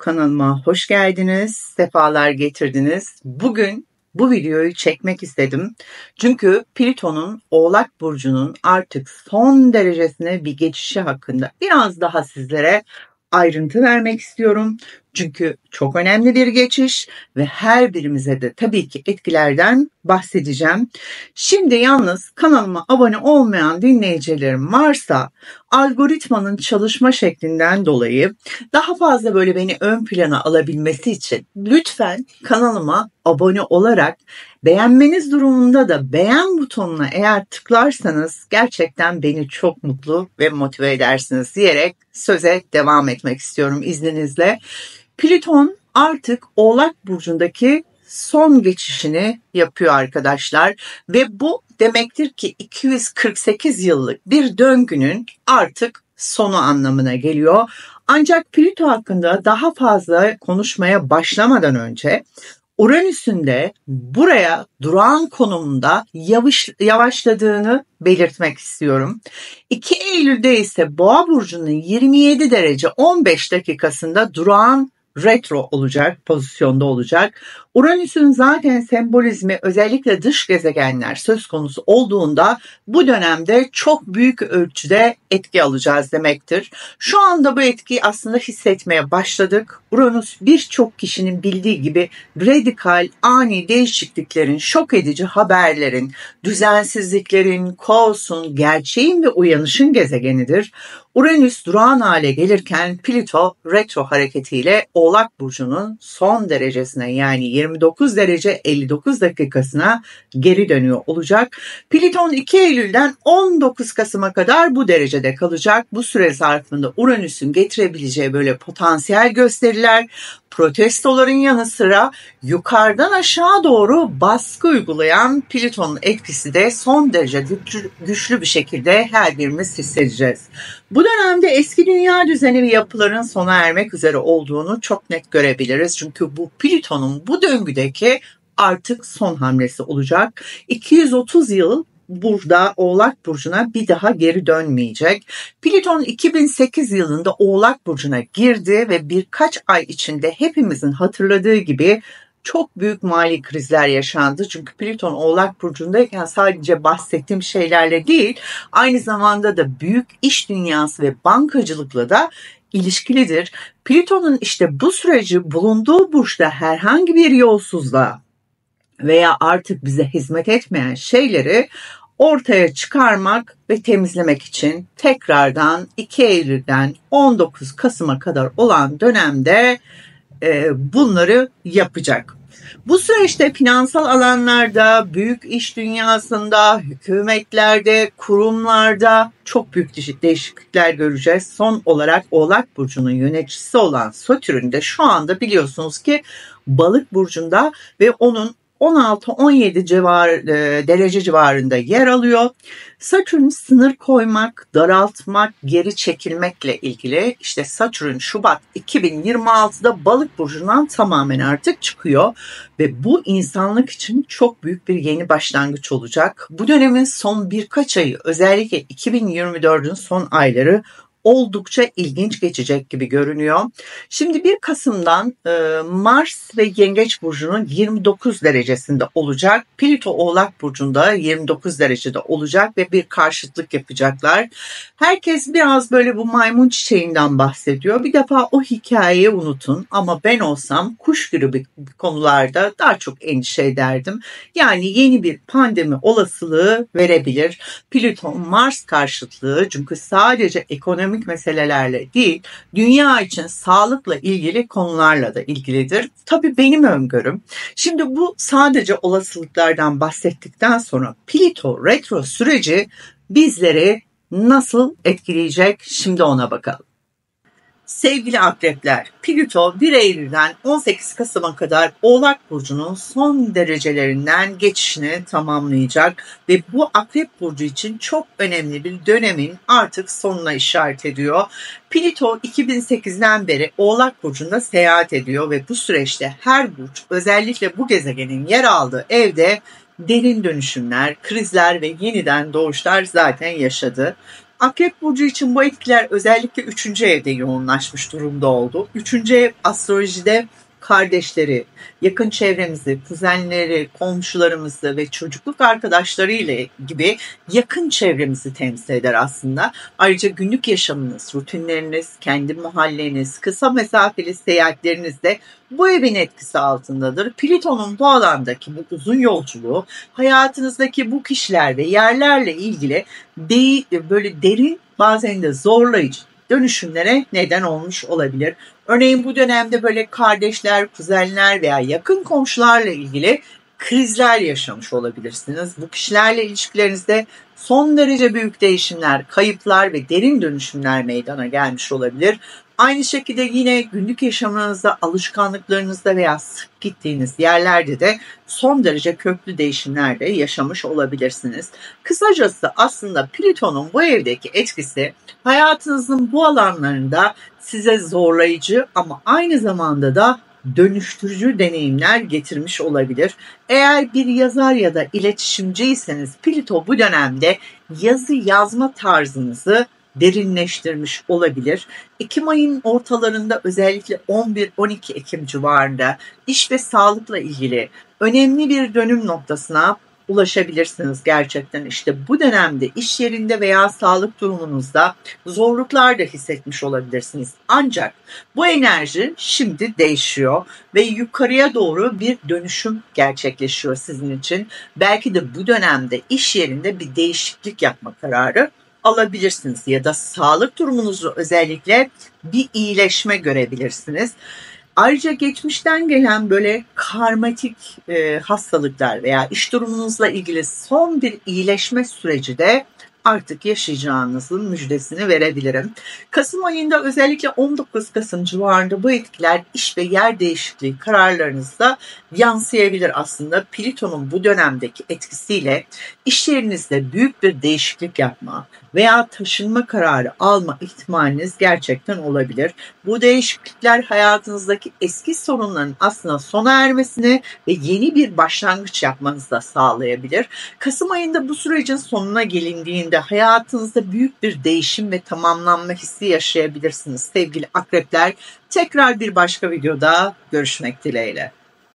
Kanalıma hoş geldiniz, sefalar getirdiniz. Bugün bu videoyu çekmek istedim. Çünkü Plüton'un Oğlak Burcu'nun artık son derecesine bir geçişi hakkında biraz daha sizlere ayrıntı vermek istiyorum. Çünkü çok önemli bir geçiş ve her birimize de tabii ki etkilerden bahsedeceğim. Şimdi yalnız kanalıma abone olmayan dinleyicilerim varsa algoritmanın çalışma şeklinden dolayı daha fazla böyle beni ön plana alabilmesi için lütfen kanalıma abone olarak beğenmeniz durumunda da beğen butonuna eğer tıklarsanız gerçekten beni çok mutlu ve motive edersiniz diyerek söze devam etmek istiyorum izninizle. Plüton artık Oğlak Burcu'ndaki son geçişini yapıyor arkadaşlar ve bu demektir ki 248 yıllık bir döngünün artık sonu anlamına geliyor. Ancak Plüto hakkında daha fazla konuşmaya başlamadan önce Uranüs'ün de buraya durağan konumunda yavaşladığını belirtmek istiyorum. 2 Eylül'de ise Boğa Burcu'nun 27 derece 15 dakikasında durağan retro olacak, pozisyonda olacak. Uranüs'ün zaten sembolizmi özellikle dış gezegenler söz konusu olduğunda bu dönemde çok büyük ölçüde etki alacağız demektir. Şu anda bu etkiyi aslında hissetmeye başladık. Uranüs birçok kişinin bildiği gibi radikal, ani değişikliklerin, şok edici haberlerin, düzensizliklerin, kaosun, gerçeğin ve uyanışın gezegenidir. Uranüs durağan hale gelirken Plüto retro hareketiyle Oğlak Burcu'nun son derecesine yani 29 derece 59 dakikasına geri dönüyor olacak. Plüton 2 Eylül'den 19 Kasım'a kadar bu derecede kalacak. Bu süre zarfında Uranüs'ün getirebileceği böyle potansiyel gösteriler, protestoların yanı sıra yukarıdan aşağı doğru baskı uygulayan Plüton'un etkisi de son derece güçlü bir şekilde her birimiz hissedeceğiz. Bu dönemde eski dünya düzeni ve yapıların sona ermek üzere olduğunu çok net görebiliriz. Çünkü bu Plüton'un bu döngüdeki artık son hamlesi olacak. 230 yıl burada Oğlak Burcu'na bir daha geri dönmeyecek. Plüton 2008 yılında Oğlak Burcu'na girdi ve birkaç ay içinde hepimizin hatırladığı gibi çok büyük mali krizler yaşandı. Çünkü Plüton Oğlak Burcu'ndayken sadece bahsettiğim şeylerle değil, aynı zamanda da büyük iş dünyası ve bankacılıkla da ilişkilidir. Plüton'un işte bu süreci bulunduğu burçta herhangi bir yolsuzluğa veya artık bize hizmet etmeyen şeyleri ortaya çıkarmak ve temizlemek için tekrardan 2 Eylül'den 19 Kasım'a kadar olan dönemde bunları yapacak. Bu süreçte finansal alanlarda, büyük iş dünyasında, hükümetlerde, kurumlarda çok büyük değişiklikler göreceğiz. Son olarak Oğlak Burcu'nun yöneticisi olan Satürn de şu anda biliyorsunuz ki Balık Burcu'nda ve onun 16-17 derece civarında yer alıyor. Satürn sınır koymak, daraltmak, geri çekilmekle ilgili. İşte Satürn Şubat 2026'da Balık Burcu'ndan tamamen artık çıkıyor. Ve bu insanlık için çok büyük bir yeni başlangıç olacak. Bu dönemin son birkaç ayı, özellikle 2024'ün son ayları oldukça ilginç geçecek gibi görünüyor. Şimdi 1 Kasım'dan Mars ve Yengeç Burcu'nun 29 derecesinde olacak. Plüto Oğlak Burcu'nda 29 derecede olacak ve bir karşıtlık yapacaklar. Herkes biraz böyle bu maymun çiçeğinden bahsediyor. Bir defa o hikayeyi unutun ama ben olsam kuş gribi konularda daha çok endişe ederdim. Yani yeni bir pandemi olasılığı verebilir. Plüto Mars karşıtlığı çünkü sadece ekonomi meselelerle değil, dünya için sağlıkla ilgili konularla da ilgilidir. Tabii benim öngörüm. Şimdi bu sadece olasılıklardan bahsettikten sonra Plüto retro süreci bizleri nasıl etkileyecek? Şimdi ona bakalım. Sevgili akrepler, Plüto 1 Eylül'den 18 Kasım'a kadar Oğlak Burcu'nun son derecelerinden geçişini tamamlayacak ve bu Akrep Burcu için çok önemli bir dönemin artık sonuna işaret ediyor. Plüto 2008'den beri Oğlak Burcu'nda seyahat ediyor ve bu süreçte her burç, özellikle bu gezegenin yer aldığı evde derin dönüşümler, krizler ve yeniden doğuşlar zaten yaşadı. Akrep Burcu için bu etkiler özellikle 3. evde yoğunlaşmış durumda oldu. 3. ev astrolojide kardeşleri, yakın çevremizi, kuzenleri, komşularımızı ve çocukluk arkadaşlarıyla gibi yakın çevremizi temsil eder aslında. Ayrıca günlük yaşamınız, rutinleriniz, kendi mahalleniz, kısa mesafeli seyahatleriniz de bu evin etkisi altındadır. Plüton'un bu alandaki bu uzun yolculuğu hayatınızdaki bu kişiler ve yerlerle ilgili böyle derin, bazen de zorlayıcı dönüşümlere neden olmuş olabilir. Örneğin bu dönemde böyle kardeşler, kuzenler veya yakın komşularla ilgili krizler yaşamış olabilirsiniz. Bu kişilerle ilişkilerinizde son derece büyük değişimler, kayıplar ve derin dönüşümler meydana gelmiş olabilir. Aynı şekilde yine günlük yaşamınızda, alışkanlıklarınızda veya sık gittiğiniz yerlerde de son derece köklü değişimler de yaşamış olabilirsiniz. Kısacası aslında Plüton'un bu evdeki etkisi hayatınızın bu alanlarında size zorlayıcı ama aynı zamanda da dönüştürücü deneyimler getirmiş olabilir. Eğer bir yazar ya da iletişimciyseniz Plüto bu dönemde yazı yazma tarzınızı derinleştirmiş olabilir. Ekim ayının ortalarında özellikle 11-12 Ekim civarında iş ve sağlıkla ilgili önemli bir dönüm noktasına ulaşabilirsiniz gerçekten. İşte bu dönemde iş yerinde veya sağlık durumunuzda zorluklar da hissetmiş olabilirsiniz. Ancak bu enerji şimdi değişiyor ve yukarıya doğru bir dönüşüm gerçekleşiyor sizin için. Belki de bu dönemde iş yerinde bir değişiklik yapma kararı alabilirsiniz ya da sağlık durumunuzu özellikle bir iyileşme görebilirsiniz. Ayrıca geçmişten gelen böyle karmatik hastalıklar veya iş durumunuzla ilgili son bir iyileşme süreci de artık yaşayacağınızın müjdesini verebilirim. Kasım ayında özellikle 19 Kasım civarında bu etkiler iş ve yer değişikliği kararlarınızda yansıyabilir aslında. Plüton'un bu dönemdeki etkisiyle iş yerinizde büyük bir değişiklik yapma veya taşınma kararı alma ihtimaliniz gerçekten olabilir. Bu değişiklikler hayatınızdaki eski sorunların aslında sona ermesini ve yeni bir başlangıç yapmanızı da sağlayabilir. Kasım ayında bu sürecin sonuna gelindiğinde hayatınızda büyük bir değişim ve tamamlanma hissi yaşayabilirsiniz sevgili akrepler. Tekrar bir başka videoda görüşmek dileğiyle.